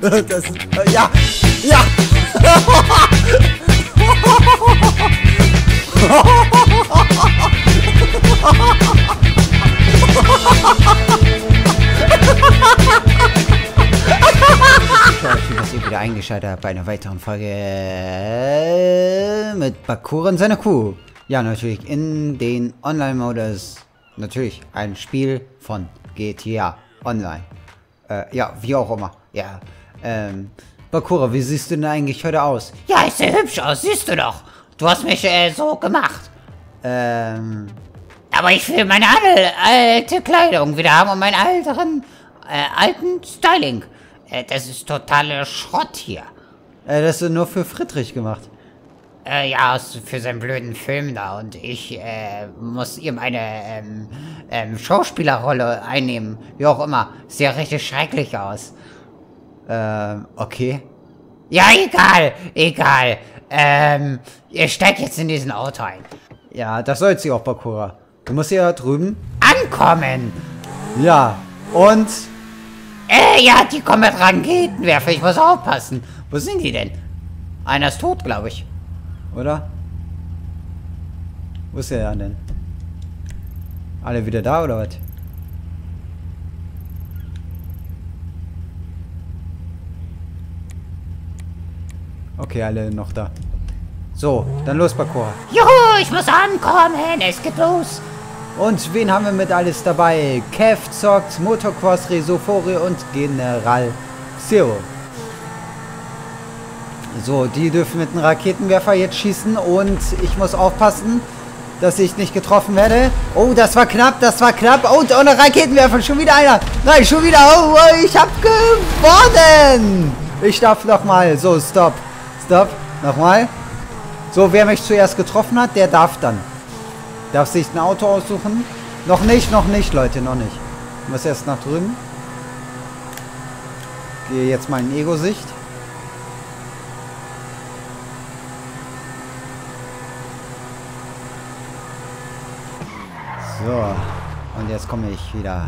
Das, ja! Ja! Schön, dass ihr wieder eingeschaltet habt bei einer weiteren Folge mit Bakura und seiner Kuh. Ja, natürlich in den Online-Modus. Natürlich ein Spiel von GTA Online. Ja, wie auch immer. Ja. Bakura, wie siehst du denn eigentlich heute aus? Ja, ich sehe hübsch aus, siehst du doch. Du hast mich so gemacht. Aber ich will meine alte Kleidung wieder haben und meinen alten Styling. Das ist totaler Schrott hier. Das ist nur für Friedrich gemacht. Ja, für seinen blöden Film da, und ich muss ihm eine Schauspielerrolle einnehmen, wie auch immer. Sieht ja richtig schrecklich aus. Okay. Ja, egal. Ihr steigt jetzt in diesen Auto ein. Ja, das soll sie auch, Bakura. Du musst hier drüben ankommen. Ja, und... ja, die kommen mit Raketenwerfer, ich muss aufpassen. Wo sind die denn? Einer ist tot, glaube ich. Oder? Wo ist der denn? Alle wieder da, oder was? Okay, alle noch da. So, dann los, Bakura. Juhu, ich muss ankommen, es geht los. Und wen haben wir mit alles dabei? Kev zockt, Motocross, Resoforie und General Zero. So, die dürfen mit einem Raketenwerfer jetzt schießen und ich muss aufpassen, dass ich nicht getroffen werde. Oh, das war knapp. Und ohne Raketenwerfer, schon wieder einer. Nein, schon wieder. Oh, ich hab gewonnen. Ich darf nochmal. So, stopp. Nochmal. So, wer mich zuerst getroffen hat, der darf dann. Darf sich ein Auto aussuchen? Noch nicht, Leute, noch nicht. Ich muss erst nach drüben. Gehe jetzt mal in Ego-Sicht. So, und jetzt komme ich wieder.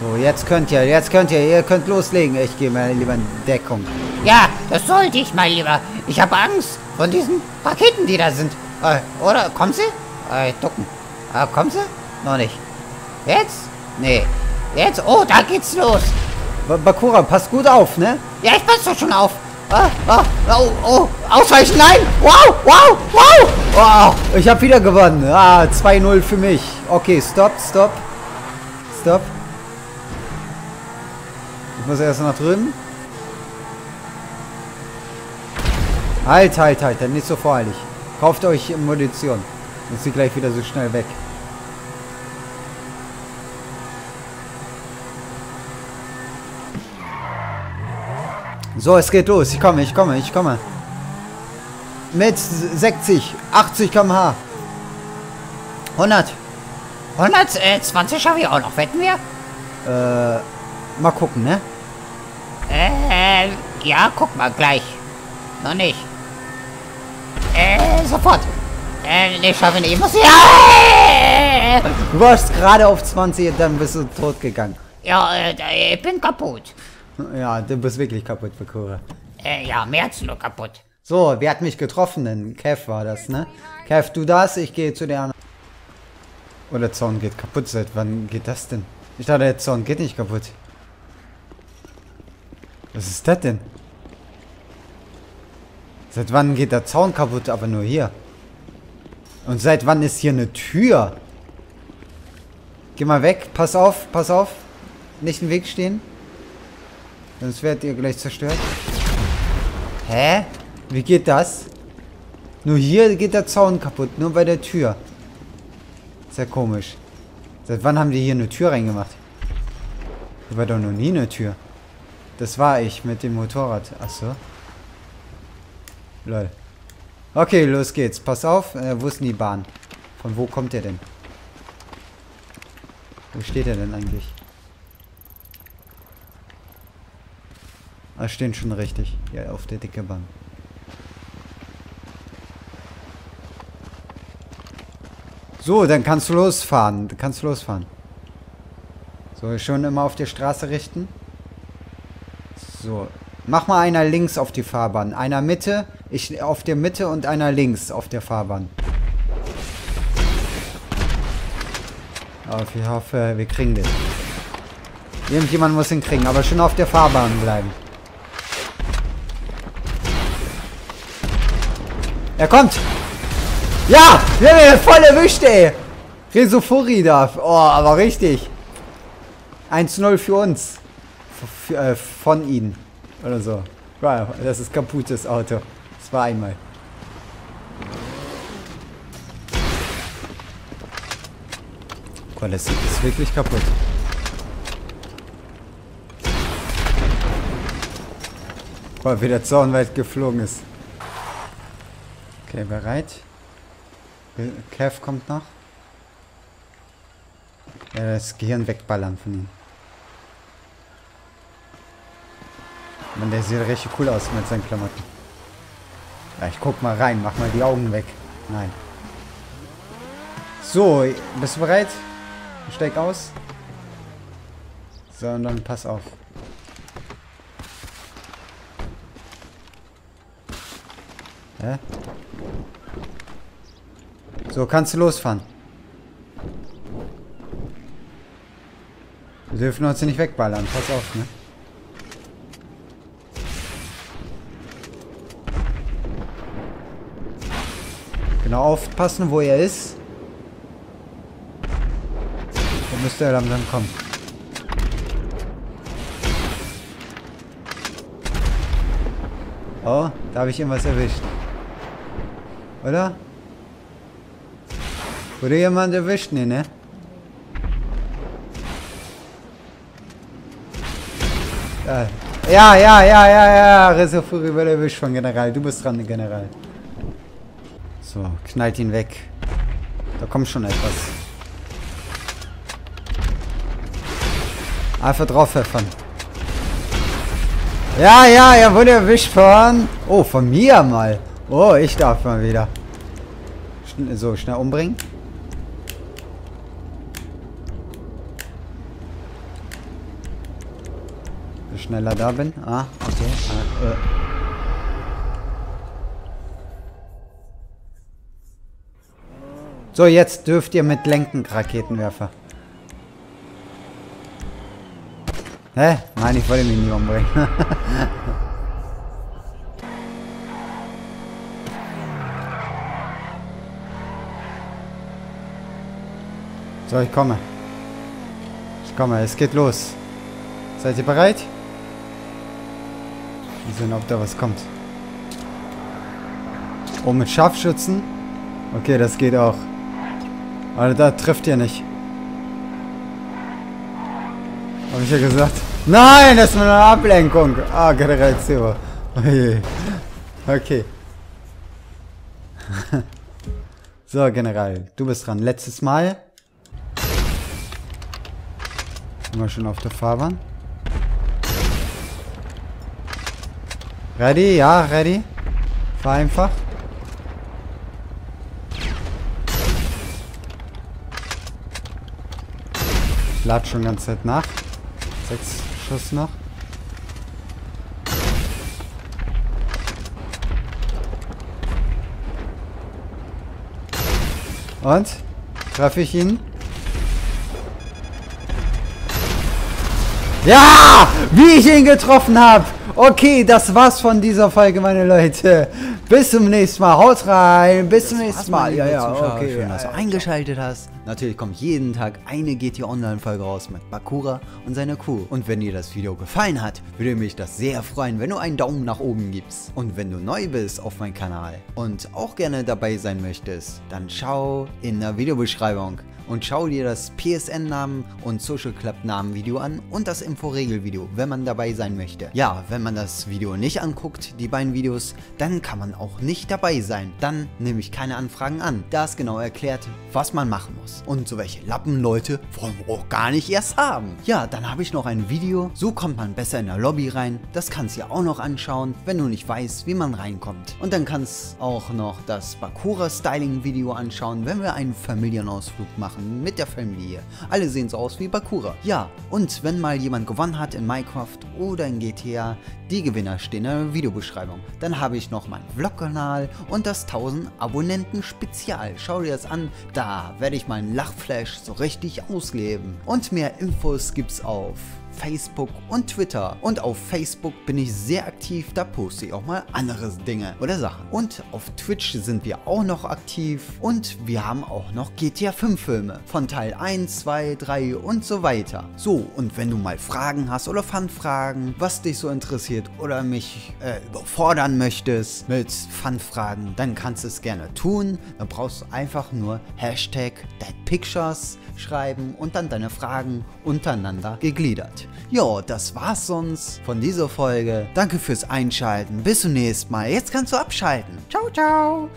So, ihr könnt loslegen. Ich gehe mal lieber in Deckung. Ja, das sollte ich mal lieber. Ich habe Angst von diesen Raketen, die da sind. Oder? Kommt sie? Ducken. Kommt sie? Noch nicht. Jetzt? Nee. Jetzt? Oh, da geht's los. Bakura, passt gut auf, ne? Ja, ich passe doch schon auf. Oh. Ausweichen, nein! Wow! Oh, ich habe wieder gewonnen. Ah, 2-0 für mich. Okay, stopp. Ich muss erst nach drüben. Halt. Nicht so voreilig. Kauft euch Munition. Sonst sind gleich wieder so schnell weg. So, es geht los. Ich komme. Mit 60, 80 km/h. 100. 120 habe ich auch noch. Wetten wir? Mal gucken, ne? Ja, guck mal, gleich. Noch nicht. Sofort. Ne, schaffe ich nicht. Ich muss ja. Du warst gerade auf 20 und dann bist du tot gegangen. Ja, ich bin kaputt. Ja, du bist wirklich kaputt, Bakura. Ja, mehr als nur kaputt. So, wer hat mich getroffen denn? Kev war das, ne? Kev, du das, ich gehe zu der anderen. Oh, der Zaun geht kaputt. Seit wann geht das denn? Ich dachte, der Zaun geht nicht kaputt. Was ist das denn? Seit wann geht der Zaun kaputt, aber nur hier? Und seit wann ist hier eine Tür? Geh mal weg, pass auf. Nicht im Weg stehen. Sonst werdet ihr gleich zerstört. Hä? Wie geht das? Nur hier geht der Zaun kaputt, nur bei der Tür. Sehr komisch. Seit wann haben die hier eine Tür reingemacht? Hier war doch noch nie eine Tür. Das war ich mit dem Motorrad. Achso. Lol. Okay, los geht's. Pass auf. Wo ist denn die Bahn? Von wo kommt der denn? Wo steht er denn eigentlich? Ah, stehen schon richtig. Ja, auf der dicke Bahn. So, dann kannst du losfahren. So, schon immer auf die Straße richten. So. Mach mal einer links auf die Fahrbahn. Einer Mitte, ich auf der Mitte und einer links auf der Fahrbahn. Aber ich hoffe, wir kriegen den. Irgendjemand muss ihn kriegen, aber schon auf der Fahrbahn bleiben. Er kommt! Ja! Wir haben ihn voll erwischt, ey! Reserofuri darf. Oh, aber richtig. 1-0 für uns. Von ihnen. Oder so. Wow, das ist kaputtes Auto. Das war einmal. Gott, das ist wirklich kaputt. Boah, wie der Zaunwald geflogen ist. Okay, bereit. Kev kommt noch. Ja, das Gehirn wegballern von ihm. Man, der sieht richtig cool aus mit seinen Klamotten. Ja, ich guck mal rein, mach mal die Augen weg. Nein. So, bist du bereit? Steig aus. So, und dann pass auf. Ja. So, kannst du losfahren. Wir dürfen uns nicht wegballern, pass auf, ne? Genau, aufpassen, wo er ist. Da müsste er langsam kommen. Oh, da habe ich irgendwas erwischt. Oder? Wurde jemand erwischt? Nee, ne? Ja. Reserofuri wurde erwischt von General. Du bist dran, General. So, knallt ihn weg. Da kommt schon etwas. Einfach drauf pfeffern. Ja, er wurde erwischt von... Oh, von mir mal. Oh, ich darf mal wieder. So, schnell umbringen. Schneller da bin. Ah, okay. So, jetzt dürft ihr mit lenken, Raketenwerfer. Hä? Nein, ich wollte mich nie umbringen. So, ich komme. Ich komme, es geht los. Seid ihr bereit? Wir sehen, ob da was kommt. Oh, mit Scharfschützen? Okay, das geht auch. Aber da trifft ihr nicht. Hab ich ja gesagt. Nein, das ist nur eine Ablenkung. Ah, General Zero. Okay. So, General, du bist dran. Letztes Mal. Sind wir schon auf der Fahrbahn? Ready? Ja, ready. Fahr einfach. Ich lad schon die ganze Zeit nach. 6 Schuss noch. Und? Treffe ich ihn? Ja! Wie ich ihn getroffen habe! Okay, das war's von dieser Folge, meine Leute. Bis zum nächsten Mal. Haut rein. Bis zum nächsten Mal. Ja, okay. Schön, dass du eingeschaltet hast. Natürlich kommt jeden Tag eine GTA Online-Folge raus mit Bakura und seiner Crew. Und wenn dir das Video gefallen hat, würde mich das sehr freuen, wenn du einen Daumen nach oben gibst. Und wenn du neu bist auf meinem Kanal und auch gerne dabei sein möchtest, dann schau in der Videobeschreibung. Und schau dir das PSN-Namen und Social Club-Namen-Video an und das Inforegel-Video, wenn man dabei sein möchte. Ja, wenn wenn man das Video nicht anguckt, die beiden Videos, dann kann man auch nicht dabei sein. Dann nehme ich keine Anfragen an. Da ist genau erklärt, was man machen muss. Und so welche Lappenleute wollen wir auch gar nicht erst haben. Ja, dann habe ich noch ein Video. So kommt man besser in der Lobby rein. Das kannst du ja auch noch anschauen, wenn du nicht weißt, wie man reinkommt. Und dann kannst du auch noch das Bakura-Styling-Video anschauen, wenn wir einen Familienausflug machen mit der Familie. Alle sehen so aus wie Bakura. Ja, und wenn mal jemand gewonnen hat in Minecraft oder in GTA, die Gewinner stehen in der Videobeschreibung. Dann habe ich noch meinen Vlog-Kanal und das 1000 Abonnenten-Spezial. Schau dir das an, da werde ich meinen Lachflash so richtig ausleben. Und mehr Infos gibt's auf Facebook und Twitter. Und auf Facebook bin ich sehr aktiv, da poste ich auch mal andere Dinge oder Sachen. Und auf Twitch sind wir auch noch aktiv und wir haben auch noch GTA 5 Filme von Teil 1, 2, 3 und so weiter. So, und wenn du mal Fragen hast oder Fun-Fragen, was dich so interessiert oder mich überfordern möchtest mit Fun-Fragen, dann kannst du es gerne tun. Dann brauchst du einfach nur Hashtag DeadPictures schreiben und dann deine Fragen untereinander gegliedert. Jo, das war's sonst von dieser Folge. Danke fürs Einschalten. Bis zum nächsten Mal. Jetzt kannst du abschalten. Ciao, ciao.